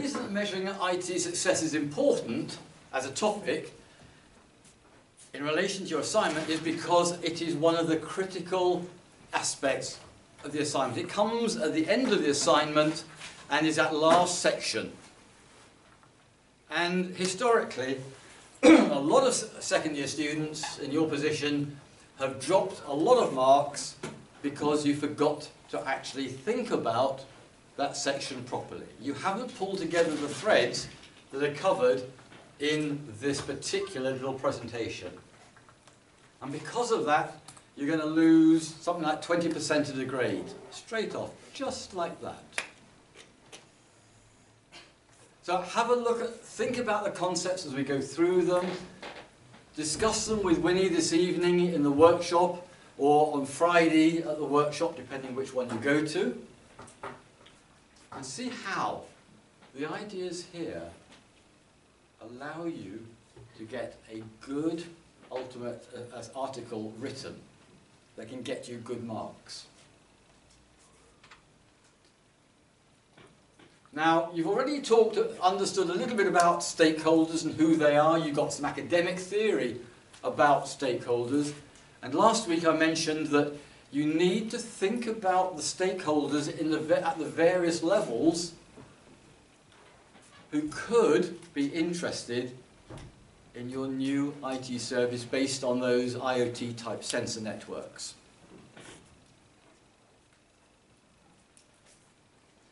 reason that measuring IT success is important as a topic in relation to your assignment is because it is one of the critical aspects of the assignment. It comes at the end of the assignment and is that last section. And historically, a lot of second-year students in your position have dropped a lot of marks because you forgot to actually think about that section properly. You haven't pulled together the threads that are covered in this particular little presentation. And because of that, you're going to lose something like 20% of the grade, straight off, just like that. So have a look at, think about the concepts as we go through them, discuss them with Winnie this evening in the workshop, or on Friday at the workshop, depending which one you go to, and see how the ideas here allow you to get a good ultimate article written that can get you good marks. Now, you've already understood a little bit about stakeholders and who they are. You've got some academic theory about stakeholders. And last week I mentioned that you need to think about the stakeholders in at the various levels who could be interested in your new IT service based on those IoT type sensor networks.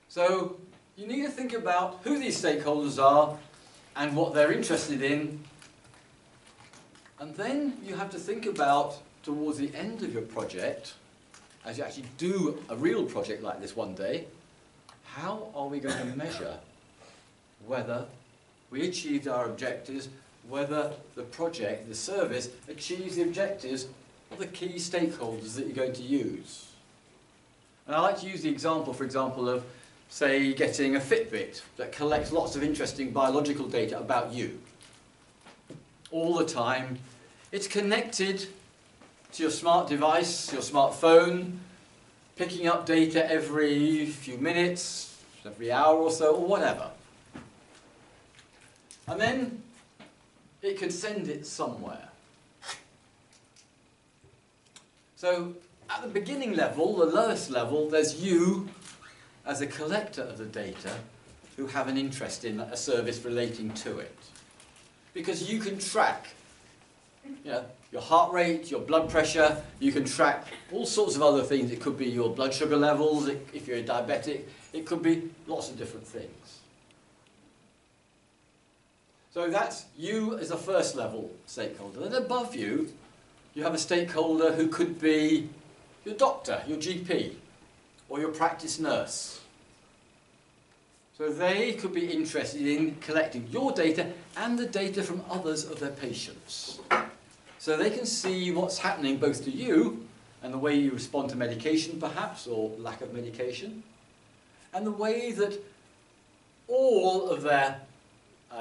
So you need to think about who these stakeholders are and what they're interested in, and then you have to think about, towards the end of your project, as you actually do a real project like this one day, how are we going to measure whether we achieved our objectives, whether the project, the service, achieves the objectives of the key stakeholders that you're going to use. And I like to use the example, for example, of, say, getting a Fitbit that collects lots of interesting biological data about you all the time. It's connected to your smart device, your smartphone, picking up data every few minutes, every hour or so, or whatever. And then it can send it somewhere. So at the beginning level, the lowest level, there's you as a collector of the data who have an interest in a service relating to it. Because you can track, you know, your heart rate, your blood pressure, you can track all sorts of other things. It could be your blood sugar levels, if you're a diabetic, it could be lots of different things. So that's you as a first level stakeholder. Then above you, you have a stakeholder who could be your doctor, your GP, or your practice nurse. So they could be interested in collecting your data and the data from others of their patients. So they can see what's happening both to you and the way you respond to medication perhaps, or lack of medication, and the way that all of their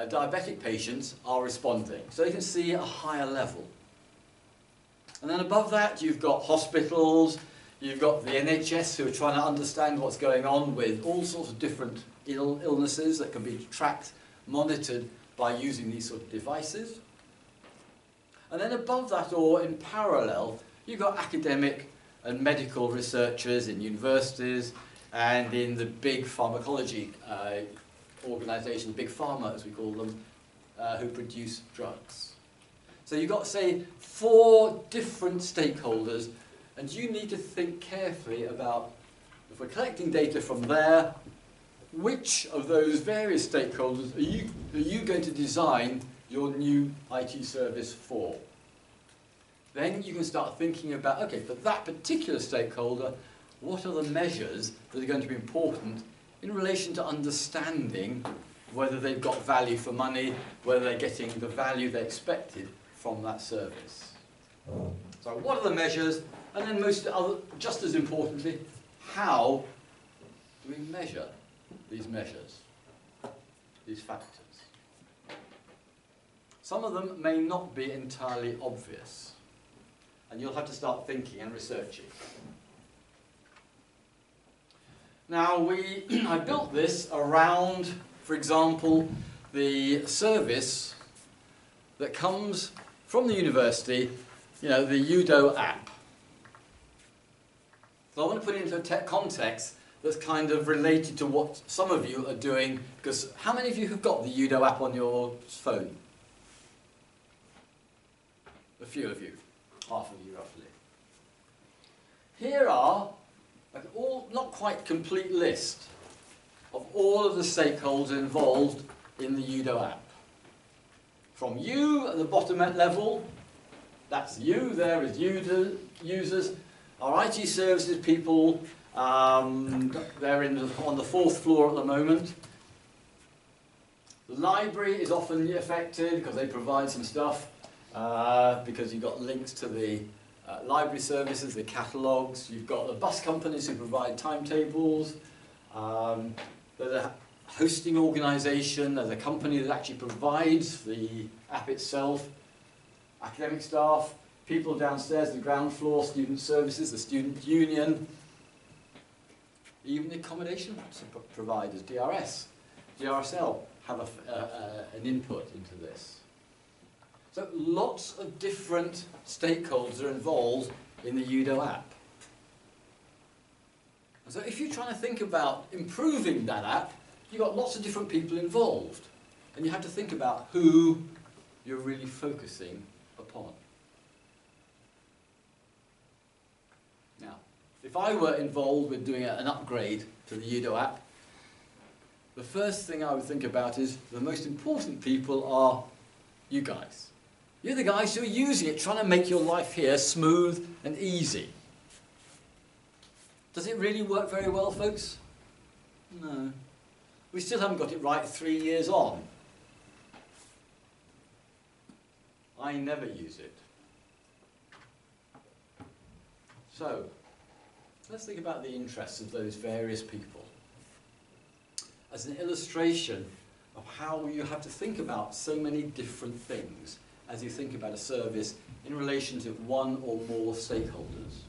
diabetic patients are responding. So you can see a higher level. And then above that you've got hospitals, you've got the NHS who are trying to understand what's going on with all sorts of different illnesses that can be tracked, monitored by using these sort of devices. And then above that, or in parallel, you've got academic and medical researchers in universities and in the big pharmacology organisations, big pharma as we call them, who produce drugs. So you've got, say, 4 different stakeholders, and you need to think carefully about, if we're collecting data from there, which of those various stakeholders are you going to design your new IT service for? Then you can start thinking about, okay, for that particular stakeholder, what are the measures that are going to be important in relation to understanding whether they've got value for money, whether they're getting the value they expected from that service. So what are the measures? And then just as importantly, how do we measure these measures, these factors? Some of them may not be entirely obvious, and you'll have to start thinking and researching. Now, I built this around For example, the service that comes from the university, you know, the Udo app. So I want to put it into a tech context that's kind of related to what some of you are doing, because how many of you have got the Udo app on your phone? A few of you, half of you roughly. Here are an all, not quite complete list of all of the stakeholders involved in the Udo app. From you at the bottom level, that's you, there is users, our IT services people, they're on the fourth floor at the moment. The library is often affected because they provide some stuff, because you've got links to the library services, the catalogues, you've got the bus companies who provide timetables, there's a hosting organisation, there's a company that actually provides the app itself, academic staff, people downstairs, the ground floor, student services, the student union, even the accommodation providers, DRS, DRSL, have an input into this. So lots of different stakeholders are involved in the Udo app. And so if you're trying to think about improving that app, you've got lots of different people involved. And you have to think about who you're really focusing upon. Now, if I were involved with doing an upgrade to the Udo app, the first thing I would think about is the most important people are you guys. You're the guys who are using it, trying to make your life here smooth and easy. Does it really work very well, folks? No. We still haven't got it right 3 years on. I never use it. So, let's think about the interests of those various people as an illustration of how you have to think about so many different things as you think about a service in relation to one or more stakeholders.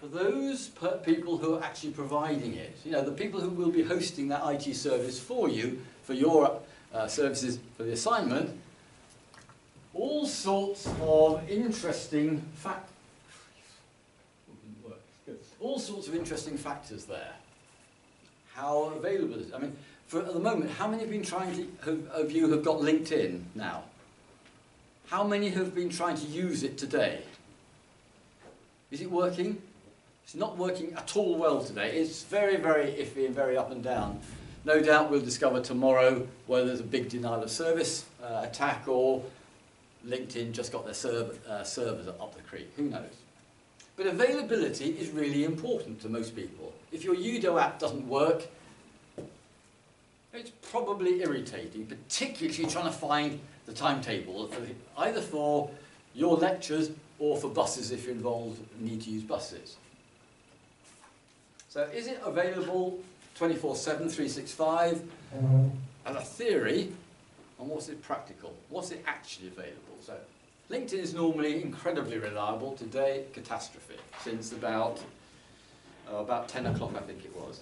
For those people who are actually providing it, you know, the people who will be hosting that IT service for you, for your services, for the assignment, all sorts of interesting factors there. How available is it? I mean, at the moment, how many have been of you have got LinkedIn now? How many have been trying to use it today? Is it working? It's not working at all well today. It's very, very iffy and very up and down. No doubt we'll discover tomorrow whether there's a big denial of service attack or LinkedIn just got their servers up the creek. Who knows? But availability is really important to most people. If your Udo app doesn't work, it's probably irritating, particularly if you're trying to find the timetable, either for your lectures or for buses if you're involved and need to use buses. So is it available 24/7, 365? As a theory, and what's it practical? What's it actually available? So LinkedIn is normally incredibly reliable. Today, catastrophe, since about 10 o'clock, I think it was.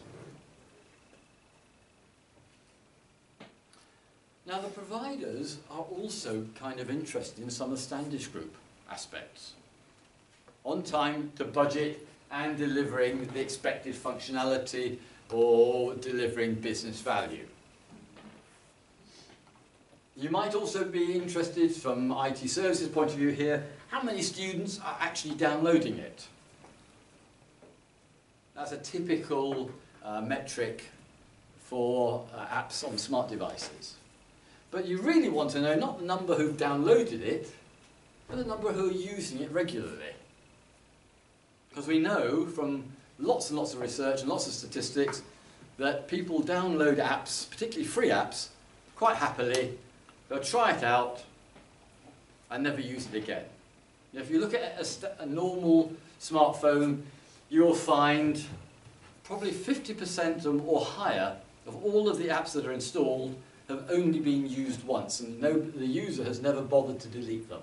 Now, the providers are also kind of interested in some of the Standish Group aspects. On time, to budget, and delivering the expected functionality or delivering business value. You might also be interested, from IT services point of view here, how many students are actually downloading it. That's a typical metric for apps on smart devices. But you really want to know not the number who've downloaded it, but the number who are using it regularly. Because we know from lots and lots of research and lots of statistics that people download apps, particularly free apps, quite happily. They'll try it out and never use it again. Now, if you look at a normal smartphone, you'll find probably 50% or higher of all of the apps that are installed have only been used once, and the user has never bothered to delete them.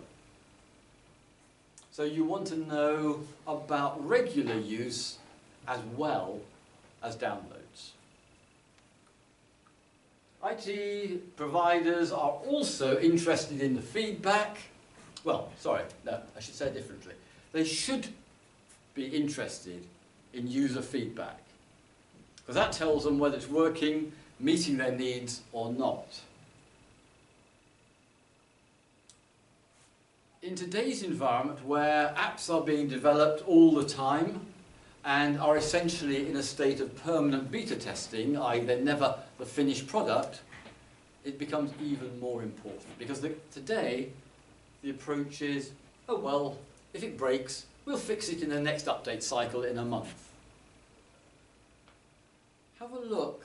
So you want to know about regular use as well as downloads. IT providers are also interested in the feedback. Well, sorry, no, I should say it differently. They should be interested in user feedback, because that tells them whether it's working, meeting their needs or not. In today's environment where apps are being developed all the time and are essentially in a state of permanent beta testing, i.e. they're never the finished product, it becomes even more important, because today the approach is, oh well, if it breaks, we'll fix it in the next update cycle in a month. Have a look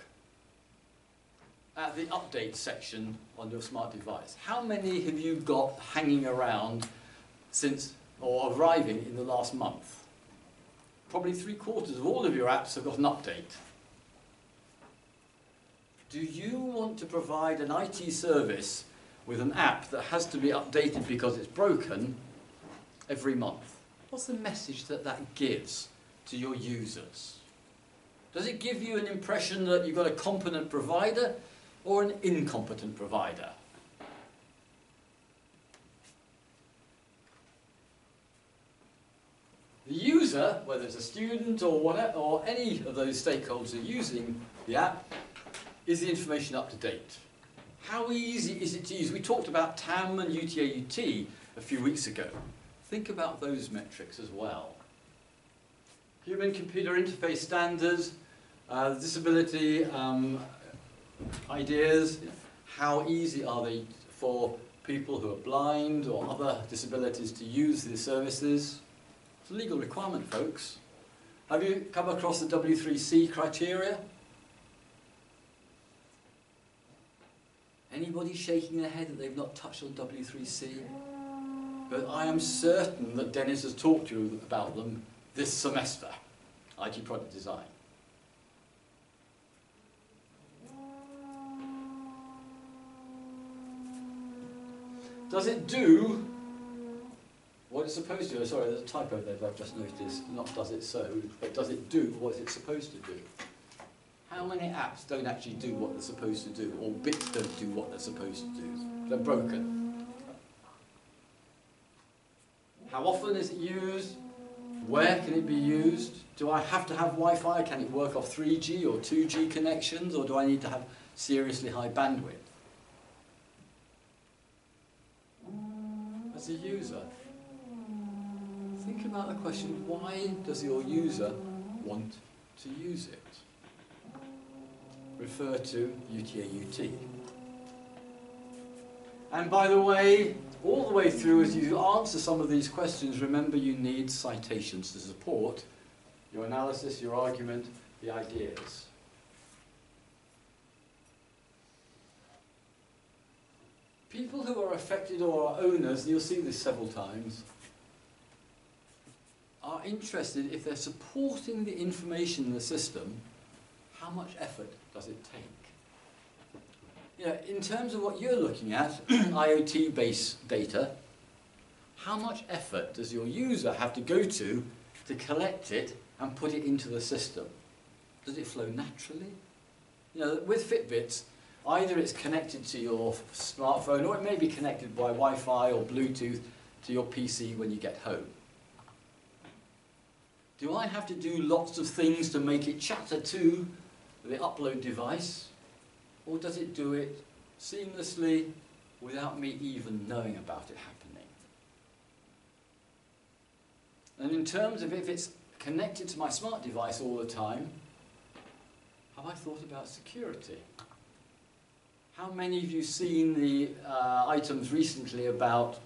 at the update section on your smart device. How many have you got hanging around since or arriving in the last month? Probably 3/4 of all of your apps have got an update. Do you want to provide an IT service with an app that has to be updated because it's broken every month? What's the message that that gives to your users? Does it give you an impression that you've got a competent provider or an incompetent provider? The user, whether it's a student or whatever, or any of those stakeholders who are using the app, is the information up to date? How easy is it to use? We talked about TAM and UTAUT a few weeks ago. Think about those metrics as well. Human-computer interface standards, disability ideas, how easy are they for people who are blind or other disabilities to use these services? It's a legal requirement, folks. Have you come across the W3C criteria? Anybody shaking their head that they've not touched on W3C? But I am certain that Dennis has talked to you about them this semester, IT product design. Does it do what it's supposed to do? Sorry, there's a typo there that I've just noticed. Not does it so, but does it do what it's supposed to do? How many apps don't actually do what they're supposed to do, or bits don't do what they're supposed to do? They're broken. How often is it used? Where can it be used? Do I have to have Wi-Fi? Can it work off 3G or 2G connections? Or do I need to have seriously high bandwidth? As a user, think about the question, why does your user want to use it? Refer to UTAUT. And by the way, all the way through, as you answer some of these questions, remember you need citations to support your analysis, your argument, the ideas. People who are affected or are owners, and you'll see this several times, are interested if they're supporting the information in the system, how much effort does it take? You know, in terms of what you're looking at, IoT-based data, how much effort does your user have to go to collect it and put it into the system? Does it flow naturally? You know, with Fitbits, either it's connected to your smartphone or it may be connected by Wi-Fi or Bluetooth to your PC when you get home. Do I have to do lots of things to make it chatter to the upload device? Or does it do it seamlessly without me even knowing about it happening? And in terms of if it's connected to my smart device all the time, have I thought about security? How many of you seen the items recently about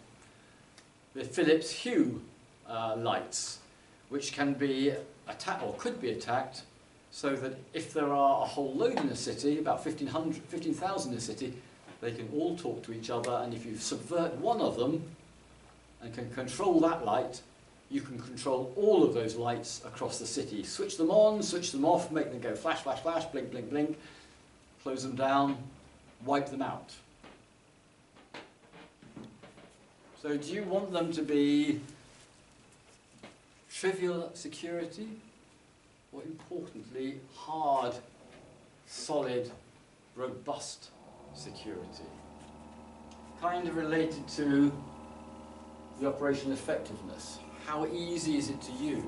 the Philips Hue lights, which can be attacked or could be attacked? So that if there are a whole load in a city, about 15,000 in a city, they can all talk to each other, and if you subvert one of them and can control that light, you can control all of those lights across the city. Switch them on, switch them off, make them go flash, flash, flash, blink, blink, blink, close them down, wipe them out. So do you want them to be trivial security? Or importantly, hard, solid, robust security. Kind of related to the operational effectiveness. How easy is it to use?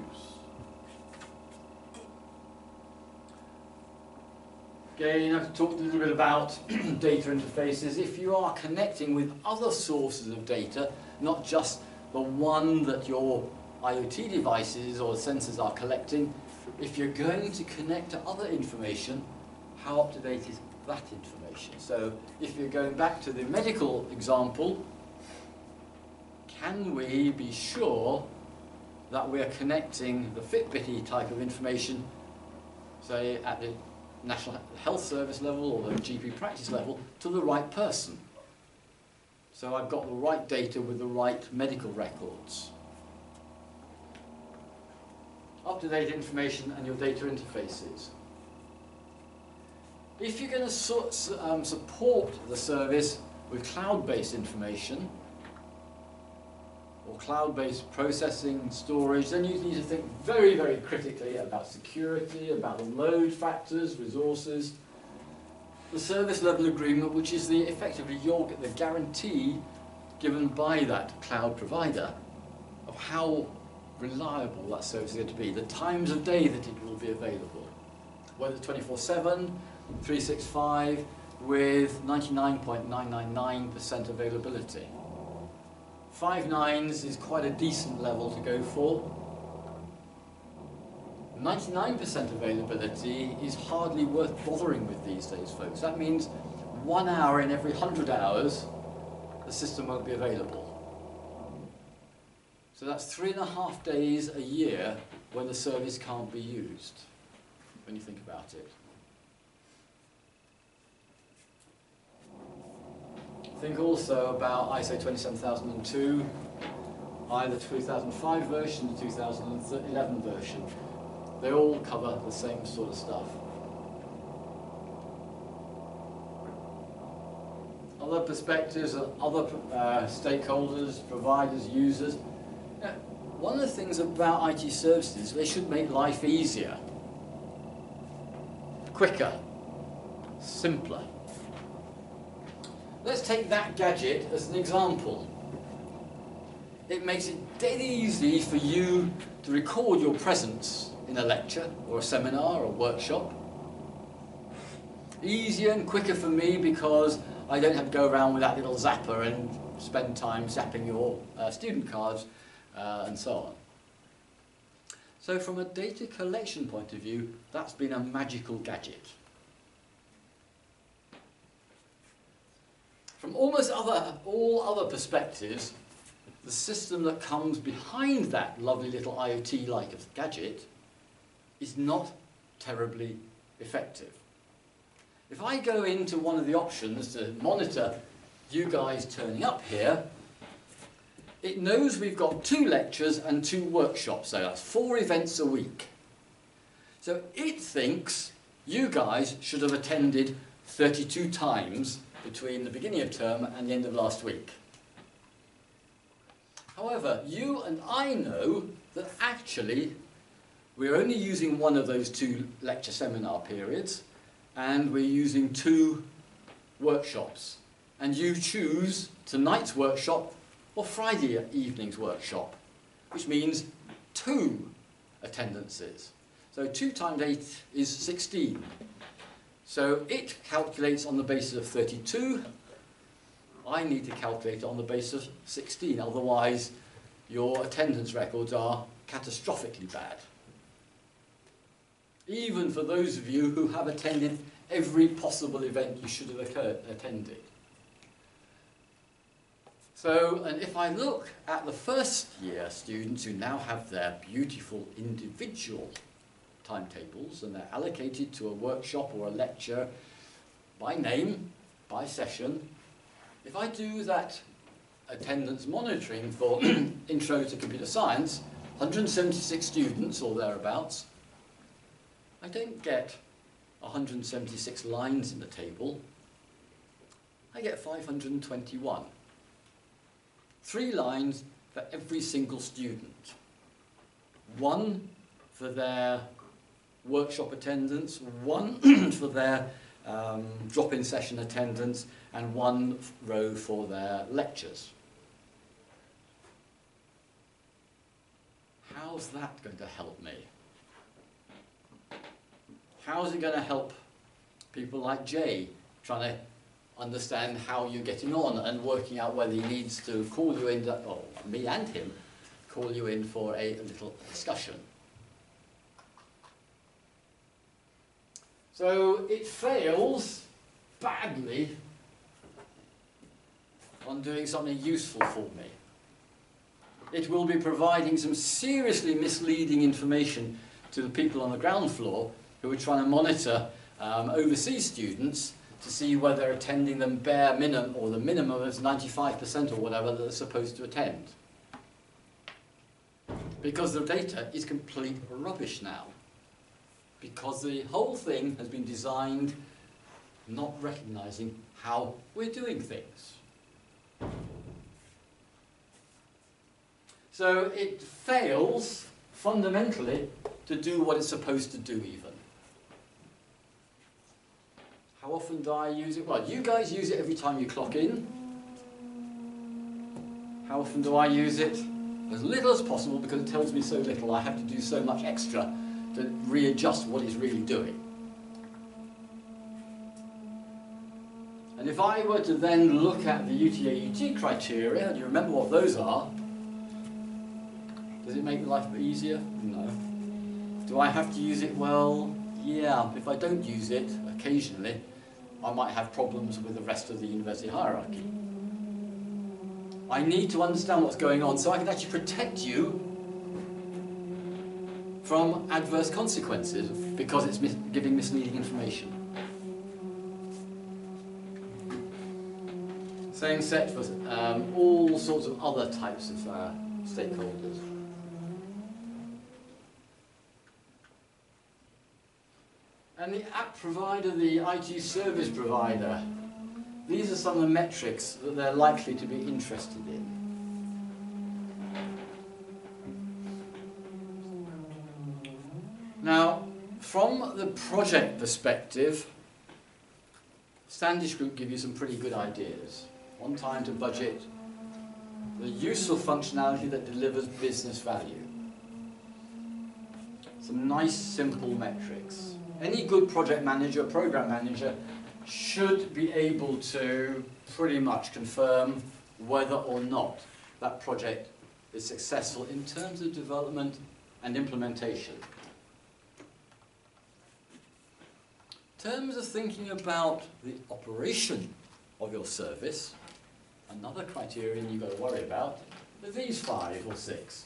Again, I've talked a little bit about data interfaces. If you are connecting with other sources of data, not just the one that your IoT devices or sensors are collecting, if you're going to connect to other information, how up to date is that information? So if you're going back to the medical example, can we be sure that we're connecting the Fitbit type of information, say at the National Health Service level or the GP practice level, to the right person? So I've got the right data with the right medical records. Up-to-date information and your data interfaces. If you're going to support the service with cloud-based information or cloud-based processing, storage, then you need to think very, very critically about security, about the load factors, resources, the service level agreement, which is the effectively the guarantee given by that cloud provider of how reliable that service is going to be, the times of day that it will be available, whether 24/7, 365 with 99.999% availability. 5 nines is quite a decent level to go for. 99% availability is hardly worth bothering with these days, folks. That means 1 hour in every 100 hours the system won't be available. So that's 3.5 days a year when the service can't be used, when you think about it. Think also about ISO 27002, either 2005 version or 2011 version. They all cover the same sort of stuff. Other perspectives and other stakeholders, providers, users. Now, one of the things about IT services, they should make life easier, quicker, simpler. Let's take that gadget as an example. It makes it dead easy for you to record your presence in a lecture or a seminar or a workshop. Easier and quicker for me because I don't have to go around with that little zapper and spend time zapping your student cards and so on. So from a data collection point of view, that's been a magical gadget. From all other perspectives, the system that comes behind that lovely little IoT-like gadget is not terribly effective. If I go into one of the options to monitor you guys turning up here, it knows we've got 2 lectures and 2 workshops, so that's 4 events a week. So it thinks you guys should have attended 32 times between the beginning of term and the end of last week. However, you and I know that actually we're only using 1 of those 2 lecture seminar periods and we're using 2 workshops. And you choose tonight's workshop or Friday evening's workshop, which means 2 attendances. So 2 times 8 is 16. So it calculates on the basis of 32. I need to calculate on the basis of 16, otherwise your attendance records are catastrophically bad. Even for those of you who have attended every possible event you should have attended. So, and if I look at the first year students who now have their beautiful individual timetables and they're allocated to a workshop or a lecture by name, by session. If I do that attendance monitoring for Intro to Computer Science, 176 students or thereabouts, I don't get 176 lines in the table, I get 521. 3 lines for every single student. 1 for their workshop attendance, 1 for their drop-in session attendance, and one row for their lectures. How's that going to help me? How's it going to help people like Jay trying to understand how you're getting on and working out whether he needs to call you in, or me and him, call you in for a little discussion? So it fails badly on doing something useful for me. It will be providing some seriously misleading information to the people on the ground floor who are trying to monitor overseas students to see whether attending them bare minimum, or the minimum is 95% or whatever that they're supposed to attend. Because the data is complete rubbish now. Because the whole thing has been designed not recognizing how we're doing things. So it fails fundamentally to do what it's supposed to do even. How often do I use it? Well, you guys use it every time you clock in. How often do I use it? As little as possible, because it tells me so little. I have to do so much extra to readjust what it's really doing. And if I were to then look at the UTAUT criteria, do you remember what those are? Does it make life easier? No. Do I have to use it? Well, yeah. If I don't use it occasionally, I might have problems with the rest of the university hierarchy. I need to understand what's going on so I can actually protect you from adverse consequences because it's giving misleading information. Same set for all sorts of other types of stakeholders. And the app provider, the IT service provider, these are some of the metrics that they're likely to be interested in. Now, from the project perspective, Standish Group give you some pretty good ideas. On time, to budget, the useful functionality that delivers business value. Some nice, simple metrics. Any good project manager, program manager, should be able to pretty much confirm whether or not that project is successful in terms of development and implementation. In terms of thinking about the operation of your service, another criterion you've got to worry about are these 5 or 6.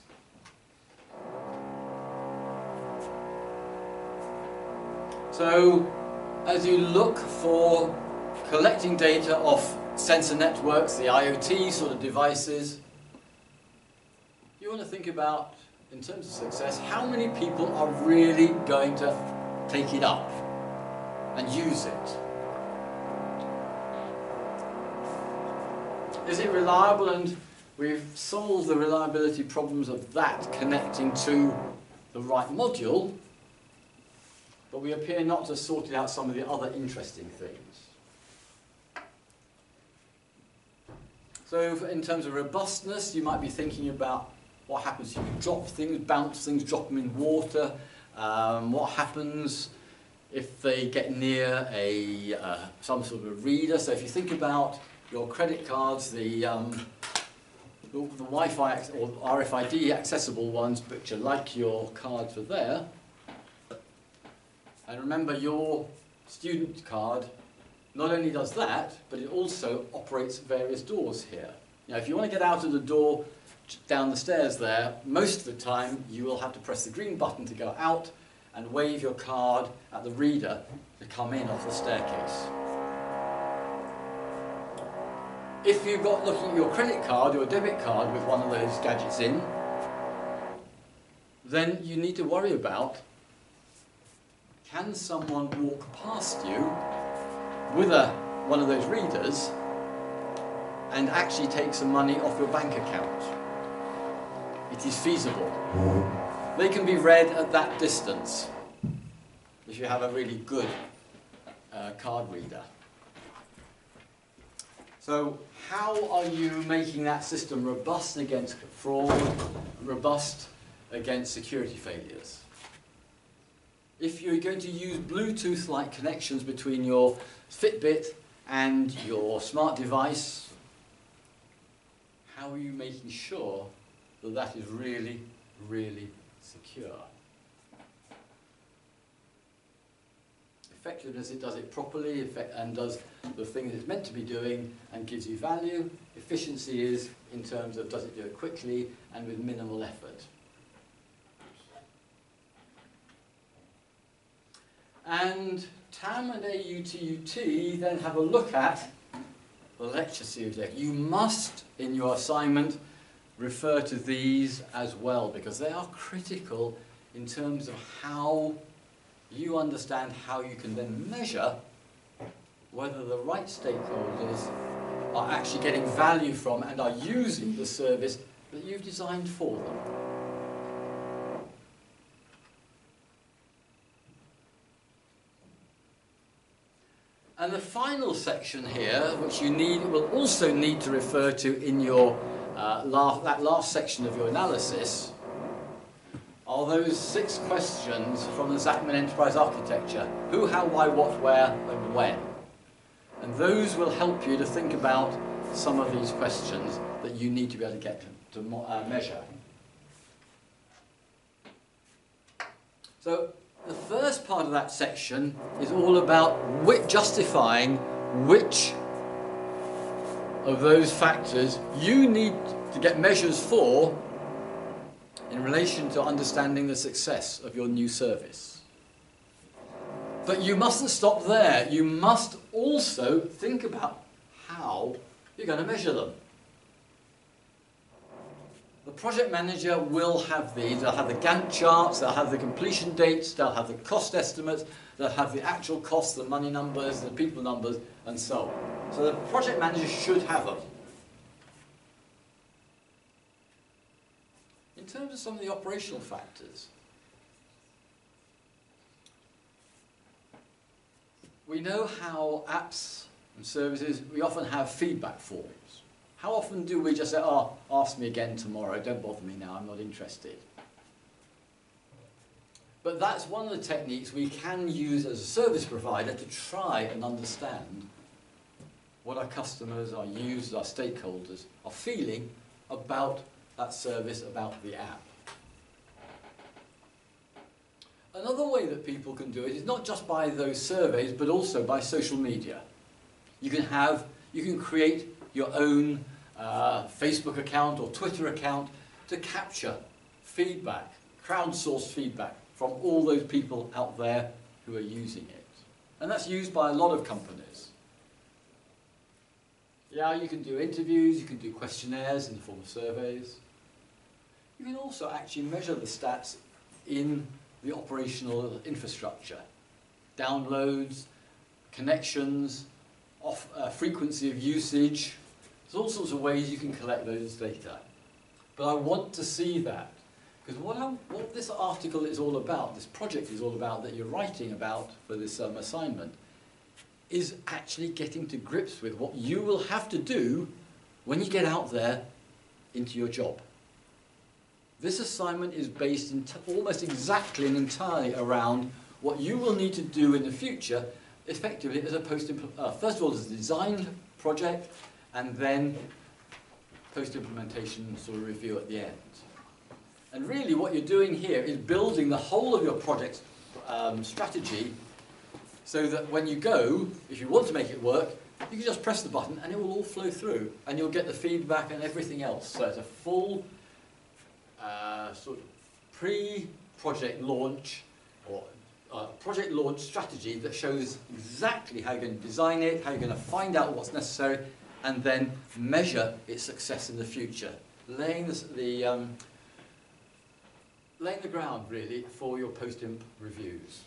So, as you look for collecting data off sensor networks, the IoT sort of devices, you want to think about, in terms of success, how many people are really going to take it up and use it? Is it reliable? And we've solved the reliability problems of that connecting to the right module, but we appear not to have sorted out some of the other interesting things. So in terms of robustness, you might be thinking about what happens if you drop things, bounce things, drop them in water, what happens if they get near a, some sort of a reader. So if you think about your credit cards, the Wi-Fi or RFID accessible ones, which are like your cards are there, and remember, your student card not only does that, but it also operates various doors here. Now, if you want to get out of the door down the stairs there, most of the time you will have to press the green button to go out and wave your card at the reader to come in off the staircase. If you've got looking at your credit card or debit card with one of those gadgets in, then you need to worry about, can someone walk past you with one of those readers and actually take some money off your bank account? It is feasible. They can be read at that distance if you have a really good card reader. So how are you making that system robust against fraud, robust against security failures? If you're going to use Bluetooth-like connections between your Fitbit and your smart device, how are you making sure that that is really, really secure? Effectiveness, it does it properly and does the thing that it's meant to be doing and gives you value. Efficiency is in terms of does it do it quickly and with minimal effort. And TAM and AUTUT then have a look at the lecture series. You must, in your assignment, refer to these as well because they are critical in terms of how you understand how you can then measure whether the right stakeholders are actually getting value from and are using the service that you've designed for them. And the final section here, which you need, will also need to refer to in your that last section of your analysis, are those 6 questions from the Zachman Enterprise Architecture. Who, how, why, what, where, and when. And those will help you to think about some of these questions that you need to be able to get to measure. So the first part of that section is all about justifying which of those factors you need to get measures for in relation to understanding the success of your new service. But you mustn't stop there. You must also think about how you're going to measure them. The project manager will have these. They'll have the Gantt charts, they'll have the completion dates, they'll have the cost estimates, they'll have the actual costs, the money numbers, the people numbers, and so on. So the project manager should have them. In terms of some of the operational factors, we know how apps and services, we often have feedback forms. How often do we just say, oh, ask me again tomorrow, don't bother me now, I'm not interested. But that's one of the techniques we can use as a service provider to try and understand what our customers, our users, our stakeholders are feeling about that service, about the app. Another way that people can do it is not just by those surveys, but also by social media. You can create your own Facebook account or Twitter account to capture feedback, crowdsource feedback from all those people out there who are using it. And that's used by a lot of companies. Yeah, you can do interviews, you can do questionnaires in the form of surveys. You can also actually measure the stats in the operational infrastructure. Downloads, connections, frequency of usage. There's all sorts of ways you can collect those data. But I want to see that. Because what this article is all about, this project is all about, that you're writing about for this assignment, is actually getting to grips with what you will have to do when you get out there into your job. This assignment is based in almost exactly and entirely around what you will need to do in the future, effectively as a first of all as a design project, and then post-implementation sort of review at the end. And really what you're doing here is building the whole of your project strategy, so that when you go, if you want to make it work, you can just press the button and it will all flow through and you'll get the feedback and everything else. So it's a full sort of pre-project launch or project launch strategy that shows exactly how you're going to design it, how you're going to find out what's necessary and then measure its success in the future. Laying the ground really for your post-imp reviews.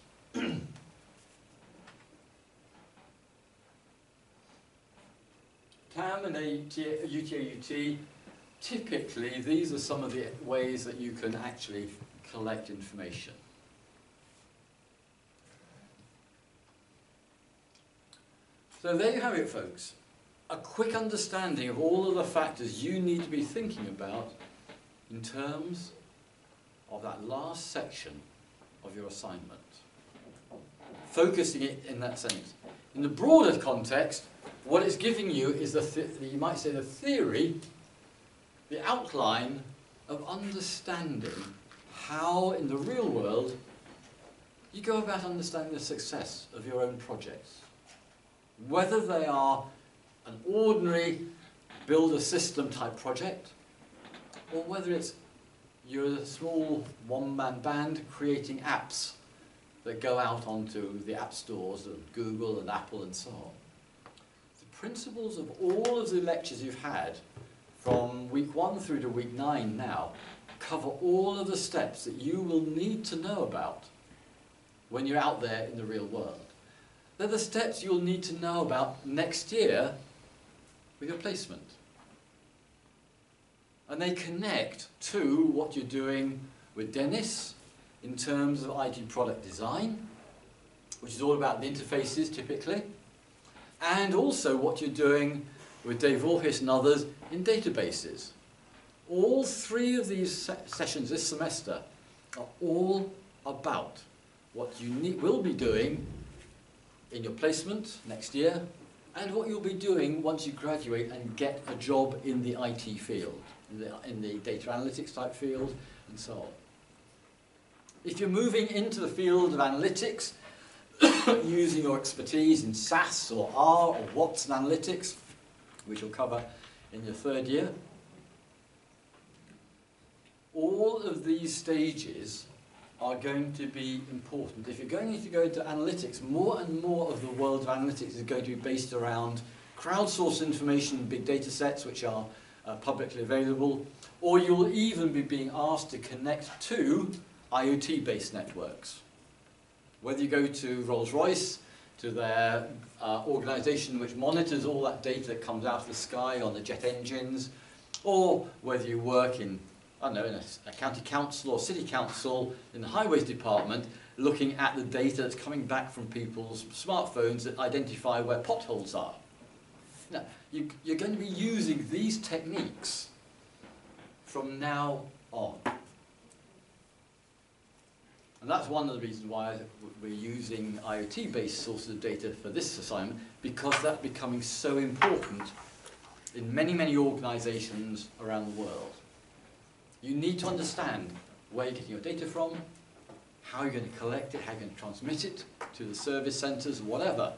TAM and UTAUT, typically these are some of the ways that you can actually collect information. So there you have it, folks. A quick understanding of all of the factors you need to be thinking about in terms of that last section of your assignment. Focusing it in that sense. In the broader context, what it's giving you is you might say the theory, the outline of understanding how in the real world you go about understanding the success of your own projects. Whether they are an ordinary build-a-system type project, or whether it's you're a small one-man band creating apps that go out onto the app stores of Google and Apple and so on. The principles of all of the lectures you've had from week 1 through to week 9 now cover all of the steps that you will need to know about when you're out there in the real world. They're the steps you'll need to know about next year with your placement. And they connect to what you're doing with Dennis in terms of IT product design, which is all about the interfaces typically, and also what you're doing with Dave Voorhees and others in databases. All three of these sessions this semester are all about what you will be doing in your placement next year, and what you'll be doing once you graduate and get a job in the IT field, in the data analytics type field, and so on. If you're moving into the field of analytics, using your expertise in SAS or R or Watson Analytics, which you'll cover in your 3rd year, all of these stages are going to be important. If you're going to go into analytics, more and more of the world of analytics is going to be based around crowdsourced information, big data sets which are publicly available, or you'll even be being asked to connect to IoT-based networks. Whether you go to Rolls-Royce, to their organisation which monitors all that data that comes out of the sky on the jet engines, or whether you work in, I don't know, in a county council or city council, in the highways department, looking at the data that's coming back from people's smartphones that identify where potholes are. Now, you're going to be using these techniques from now on. And that's one of the reasons why we're using IoT-based sources of data for this assignment, because that's becoming so important in many, many organisations around the world. You need to understand where you're getting your data from, how you're going to collect it, how you're going to transmit it to the service centres, whatever,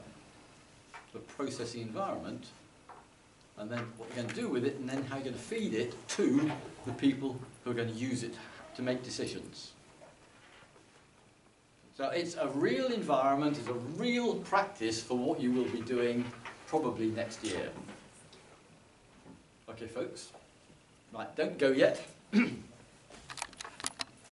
the processing environment, and then what you're going to do with it, and then how you're going to feed it to the people who are going to use it to make decisions. So it's a real environment, it's a real practice for what you will be doing probably next year. Okay, folks. Right, don't go yet.